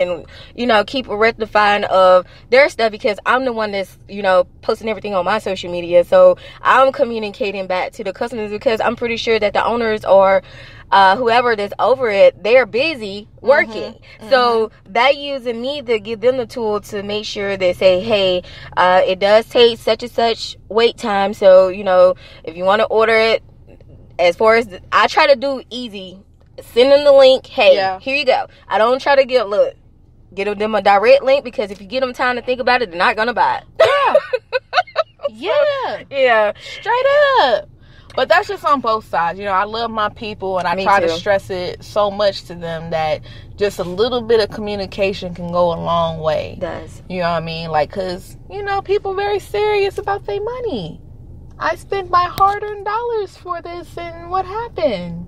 and, you know, keep rectifying of their stuff, because I'm the one that's, you know, posting everything on my social media. So I'm communicating back to the customers, because I'm pretty sure that the owners are, whoever that's over it, they're busy working. Mm-hmm. So they using me to give them the tool to make sure they say, hey, it does take such and such wait time. So, you know, if you want to order it, as far as I try to do easy, send them the link. Hey, yeah, here you go. I don't try to get them a direct link, because if you give them time to think about it, they're not going to buy it. Yeah. Yeah. Straight up. But that's just on both sides. You know, I love my people, and I try to stress it so much to them that just a little bit of communication can go a long way. It does. You know what I mean? Like, because, you know, people are very serious about their money. I spent my hard-earned dollars for this, and what happened?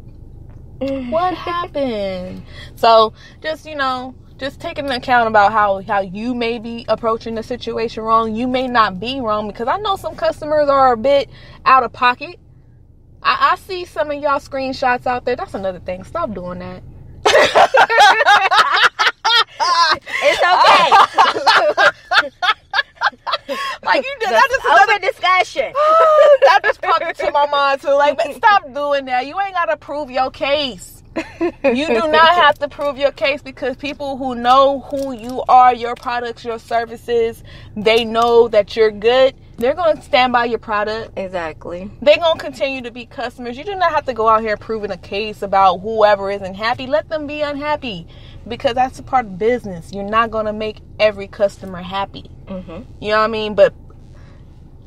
What happened? So, just, you know, just taking into account about how you may be approaching the situation wrong. You may not be wrong, because I know some customers are a bit out of pocket. I see some of y'all screenshots out there. That's another thing. Stop doing that. It's okay. Like, you did that, just another discussion. That just popped into my mind too. Like, but stop doing that. You ain't gotta prove your case. You do not have to prove your case, because people who know who you are, your products, your services, they know that you're good. They're going to stand by your product. Exactly. They're going to continue to be customers. You do not have to go out here proving a case about whoever isn't happy. Let them be unhappy, because that's a part of business. You're not going to make every customer happy. Mm-hmm. You know what I mean? But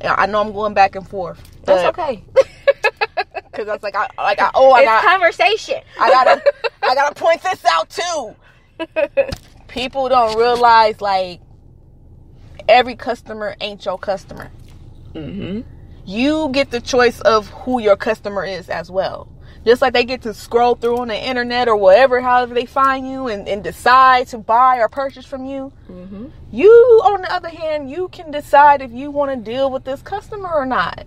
I know I'm going back and forth. That's okay. Because that's I gotta point this out too. People don't realize, like, every customer ain't your customer. Mm-hmm. You get the choice of who your customer is as well. Just like they get to scroll through on the internet or whatever, however they find you and decide to buy or purchase from you. Mm-hmm. You, on the other hand, you can decide if you want to deal with this customer or not.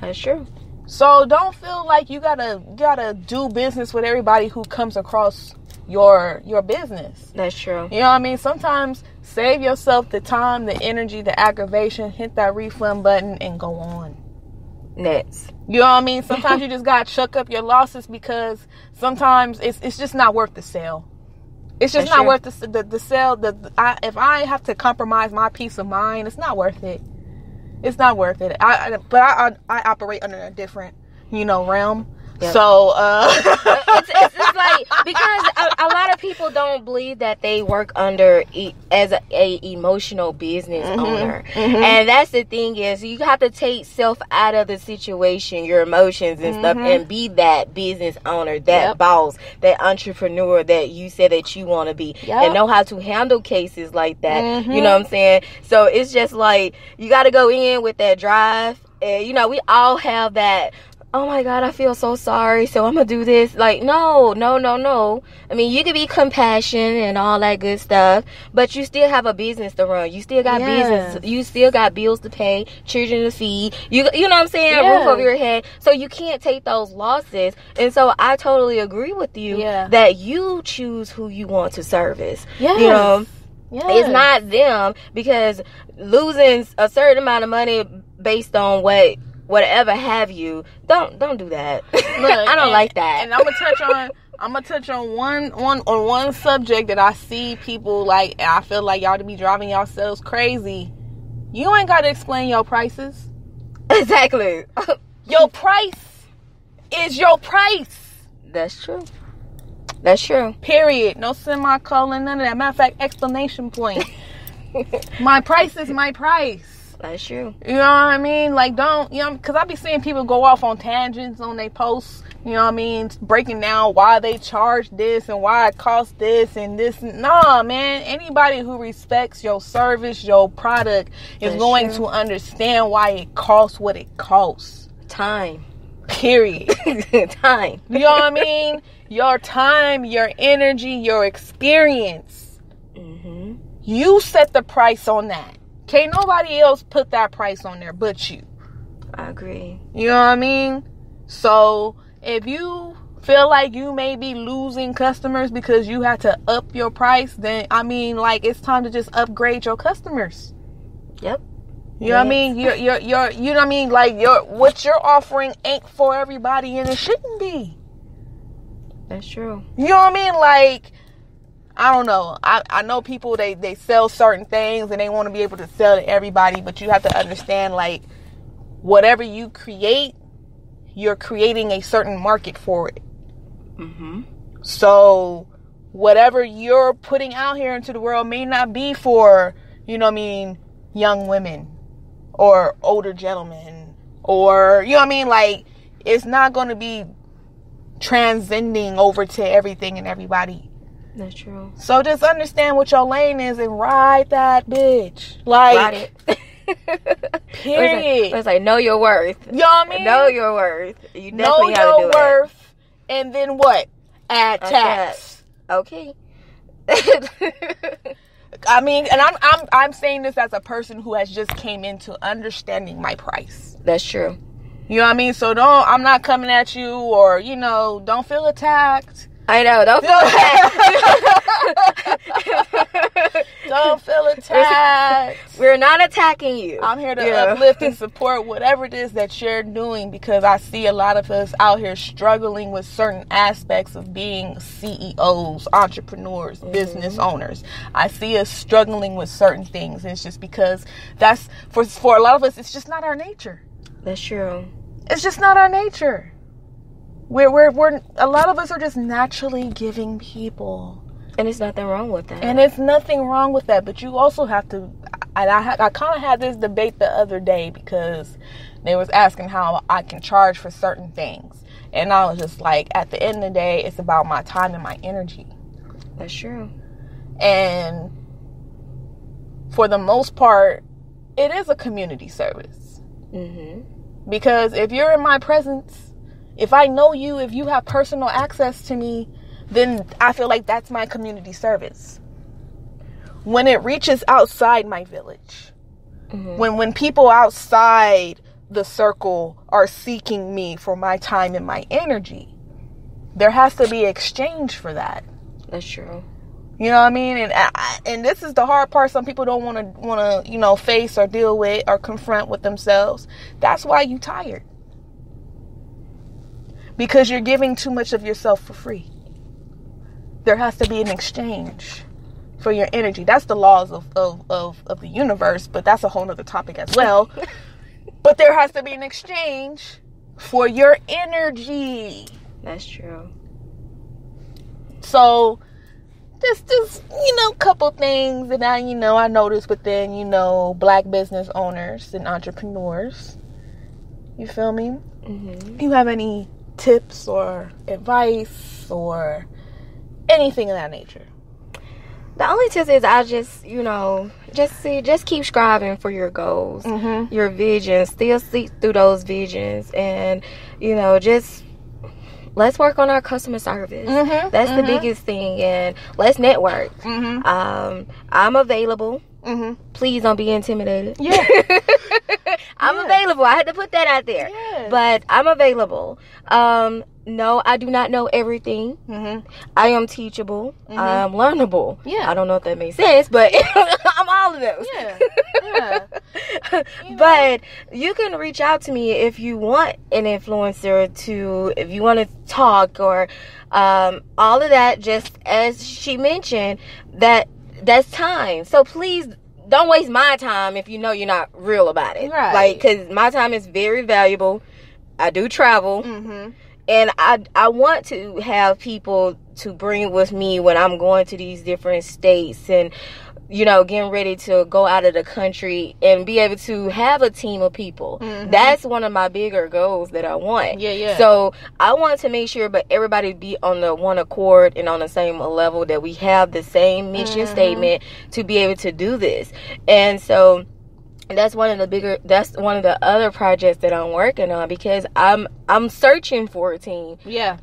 That's true. So don't feel like you gotta do business with everybody who comes across your business. That's true. You know what I mean? Sometimes save yourself the time, the energy, the aggravation, hit that refund button and go on. Next. You know what I mean? Sometimes you just gotta chuck up your losses, because sometimes it's just not worth the sale. It's just not worth the sale. If I have to compromise my peace of mind, it's not worth it. It's not worth it. But I operate under a different, you know, realm. Yep. So it's just like, because a lot of people don't believe that they work under as an emotional business owner, and that's the thing, is you have to take self out of the situation, your emotions and stuff, and be that business owner, that boss, that entrepreneur that you said that you want to be, and know how to handle cases like that. You know what I'm saying? So it's just like, you got to go in with that drive, and, you know, we all have that. Oh my God, I feel so sorry, so I'm going to do this. Like, no. I mean, you can be compassionate and all that good stuff, but you still have a business to run. You still got business. You still got bills to pay, children to feed. You know what I'm saying? Yeah. Roof over your head. So you can't take those losses. And so I totally agree with you that you choose who you want to service. Yes. You know? Yes. It's not them, because losing a certain amount of money based on whatever have you, don't do that. Look, I don't like that. And I'm gonna touch on one subject that I see people like, and I feel like y'all to be driving yourselves crazy. You ain't gotta explain your prices. Exactly. Your price is your price. That's true. That's true. Period. No semicolon, none of that. Matter of fact, explanation point. My price is my price. That's true. You know what I mean? Like, don't, you know, because I be seeing people go off on tangents on their posts, you know what I mean, breaking down why they charge this and why it costs this and this. Nah, man, anybody who respects your service, your product, is going to understand why it costs what it costs. Time. Period. Time. You know what I mean? Your time, your energy, your experience. Mm-hmm. You set the price on that. Can't nobody else put that price on there but you. I agree. You know what I mean? So if you feel like you may be losing customers because you had to up your price, then I mean, like, it's time to just upgrade your customers. Yep. You know what I mean? You're you know what I mean? Like, what you're offering ain't for everybody, and it shouldn't be. That's true. You know what I mean? Like, I don't know. I know people, they sell certain things and they want to be able to sell to everybody, but you have to understand, like, whatever you create, you're creating a certain market for it. Mm-hmm. So whatever you're putting out here into the world may not be for, you know what I mean, young women or older gentlemen, or, you know what I mean, like, it's not going to be transcending over to everything and everybody. That's true. So just understand what your lane is and ride that bitch. Like, ride it. Period. It's like know your worth. You know what I mean? Know your worth. You definitely have to do it. Know your worth, and then what? Add tax. Okay. I mean, and I'm saying this as a person who has just came into understanding my price. That's true. You know what I mean? So don't. I'm not coming at you, or, you know, don't feel attacked. I know. Don't feel attacked. Don't feel attacked. We're not attacking you. I'm here to uplift and support whatever it is that you're doing, because I see a lot of us out here struggling with certain aspects of being CEOs, entrepreneurs, mm-hmm. business owners. I see us struggling with certain things. It's just because that's for a lot of us, it's just not our nature. That's true. It's just not our nature. We're a lot of us are just naturally giving people, and it's nothing wrong with that. And it's nothing wrong with that. But you also have to. I kind of had this debate the other day, because they was asking how I can charge for certain things, and I was just like, at the end of the day, it's about my time and my energy. That's true. And for the most part, it is a community service. Mm-hmm. Because if you're in my presence, if I know you, if you have personal access to me, then I feel like that's my community service. When it reaches outside my village, mm-hmm. when people outside the circle are seeking me for my time and my energy, there has to be exchange for that. That's true. You know what I mean? And and this is the hard part. Some people don't want to, you know, face or deal with or confront with themselves. That's why you tired. Because you're giving too much of yourself for free. There has to be an exchange for your energy. That's the laws of the universe, but that's a whole nother topic as well. But there has to be an exchange for your energy. That's true. So just, you know, couple things that I noticed within, you know, Black business owners and entrepreneurs. You feel me? Mm-hmm. Do you have any tips or advice or anything of that nature? The only tip is I just, you know, just keep striving for your goals, mm-hmm. your visions. Still seek through those visions, and, you know, just let's work on our customer service. Mm-hmm. That's mm-hmm. the biggest thing, and let's network. Mm-hmm. I'm available. Mm-hmm. Please don't be intimidated. Yeah. I'm available. I had to put that out there. Yes. But I'm available. No, I do not know everything. Mm-hmm. I am teachable. Mm-hmm. I am learnable. Yeah. I don't know if that makes sense, but I'm all of those. Yeah. Yeah. You know. But you can reach out to me if you want an influencer to, if you want to talk or all of that, just as she mentioned, that's time. So please don't waste my time if you know you're not real about it. Right. Like, because my time is very valuable. I do travel. Mm-hmm. And I want to have people to bring with me when I'm going to these different states and, you know, getting ready to go out of the country, and be able to have a team of people. Mm-hmm. That's one of my bigger goals that I want. Yeah, yeah. So I want to make sure, but everybody be on the one accord and on the same level, that we have the same mission mm-hmm. statement to be able to do this. And so that's one of the other projects that I'm working on, because I'm searching for a team. Yeah.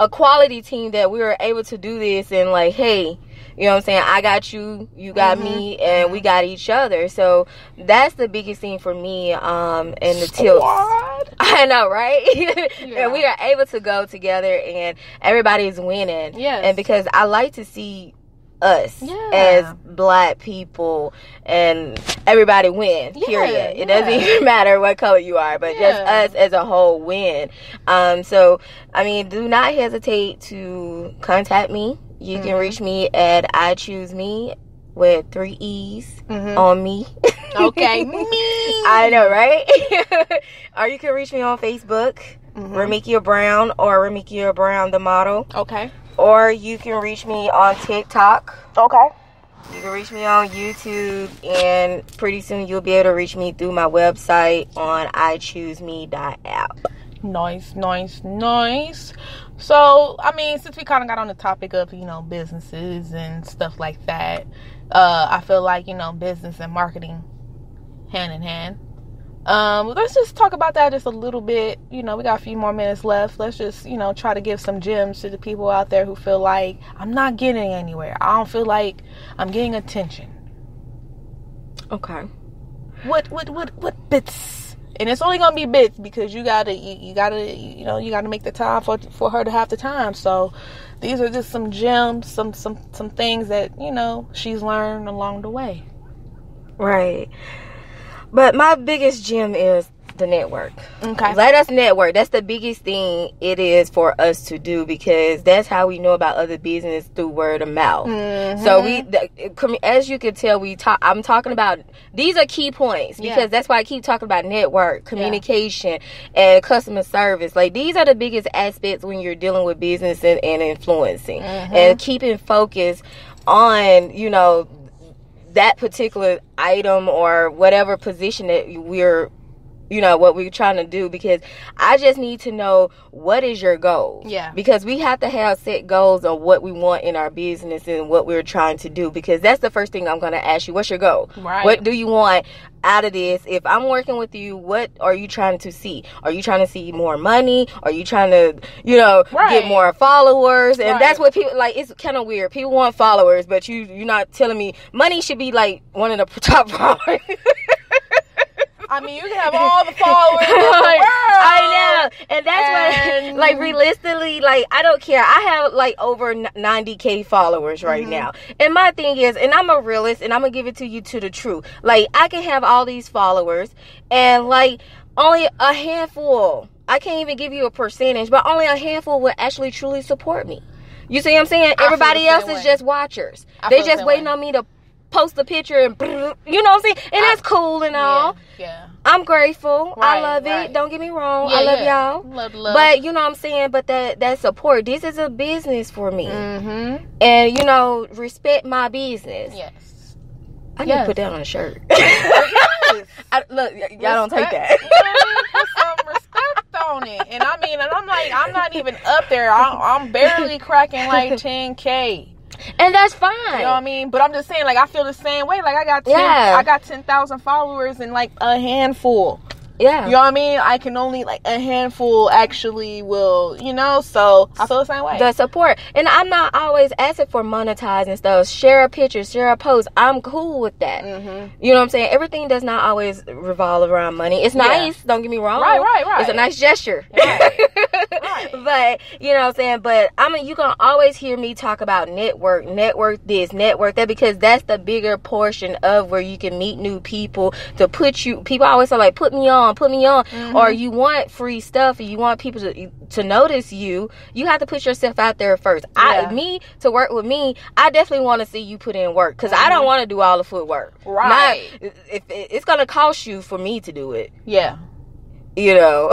A quality team that we were able to do this and like, hey, you know what I'm saying? I got you, you got me, and we got each other. So that's the biggest thing for me in the Tilt. I know, right? Yeah. And we are able to go together and everybody's winning. Yes. And because I like to see us as black people and everybody win, period. It doesn't even matter what color you are, but just us as a whole win. So, I mean, do not hesitate to contact me. You can reach me at IChooseMe with 3 E's on me. Okay, me. I know, right? Or you can reach me on Facebook, Romekia Brown or Romekia Brown the model. Okay. Or you can reach me on TikTok. Okay. You can reach me on YouTube, and pretty soon you'll be able to reach me through my website on iChooseMe.app. Nice, nice, nice. So, I mean, since we kind of got on the topic of, you know, businesses and stuff like that, I feel like, you know, business and marketing hand in hand. Let's just talk about that just a little bit. You know, we got a few more minutes left. Let's just, you know, try to give some gems to the people out there who feel like I'm not getting anywhere. I don't feel like I'm getting attention. Okay. What bits? And it's only gonna be bits, because you gotta make the time for her to have the time. So these are just some gems, some things that, you know, she's learned along the way. Right. But my biggest gem is the network. Okay. Let us network. That's the biggest thing it is for us to do, because that's how we know about other business, through word of mouth. Mm-hmm. So as you can tell, I'm talking about, these are key points, because that's why I keep talking about network, communication, and customer service. Like, these are the biggest aspects when you're dealing with business and influencing, and keeping focus on, you know, that particular item or whatever position that we're, you know, what we're trying to do, because I just need to know what is your goal. Yeah. Because we have to have set goals of what we want in our business and what we're trying to do, because that's the first thing I'm going to ask you. What's your goal? Right. What do you want out of this? If I'm working with you, what are you trying to see? Are you trying to see more money? Are you trying to, you know, get more followers? And that's what people like. It's kind of weird. People want followers, but you're not telling me money should be like one of the top followers. I mean, you can have all the followers in the world. I know. And that's what, like, realistically, like, I don't care. I have, like, over 90K followers right now. And my thing is, and I'm a realist, and I'm going to give it to you to the truth. Like, I can have all these followers, and, like, only a handful. I can't even give you a percentage, but only a handful will actually truly support me. You see what I'm saying? Everybody else is just watchers. They just waiting on me to post a picture and, you know what I'm saying? And that's cool and all. Yeah. I'm grateful. Right, I love it. Don't get me wrong. I love y'all. Love. But you know what I'm saying? But that support, this is a business for me. Mm-hmm. And, you know, respect my business. Yes. I need to put that on a shirt. Look, y'all don't take that. On it. And I mean, and I'm like, I'm not even up there. I'm barely cracking like 10K. And that's fine. You know what I mean? But I'm just saying, like, I feel the same way. Like, I got 10,000 followers and, like, a handful. Yeah. You know what I mean? I can only, like, a handful actually will, you know? So, I feel the same way. The support. And I'm not always asking for monetizing stuff. Share a picture. Share a post. I'm cool with that. Mm-hmm. You know what I'm saying? Everything does not always revolve around money. It's nice. Don't get me wrong. Right. It's a nice gesture. Right. But, you know what I'm saying? But, I mean, you're going to always hear me talk about network this, network that, because that's the bigger portion of where you can meet new people to put you, people always are like, put me on, or you want free stuff, or you want people to notice you, you have to put yourself out there first. To work with me, I definitely want to see you put in work, because I don't want to do all the footwork. Right. If it's going to cost you for me to do it. Yeah. You know,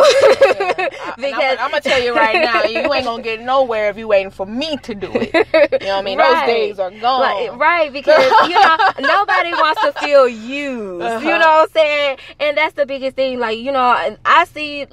because I'm gonna tell you right now, you ain't gonna get nowhere if you waiting for me to do it. You know what I mean? Right. Those days are gone. Like, right, because you know nobody wants to feel used. You know what I'm saying? And that's the biggest thing. Like, you know, I see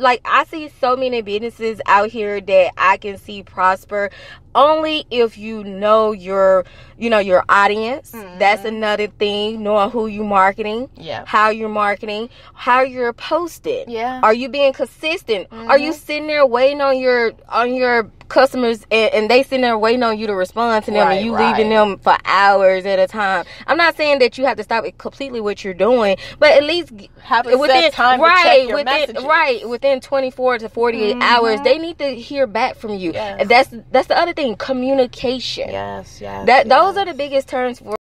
so many businesses out here that I can see prosper. Only if you know your audience. Mm-hmm. That's another thing, knowing who you're marketing, yeah, how you're marketing, how you're posted. Yeah. Are you being consistent? Mm-hmm. Are you sitting there waiting on your customers and they sitting there waiting on you to respond to them, right, and you leaving them for hours at a time? I'm not saying that you have to stop completely what you're doing, but at least have a set time to check your messages. Right, within 24 to 48 mm-hmm. hours, they need to hear back from you. Yes. That's the other thing, communication. Yes, yes. Those are the biggest terms for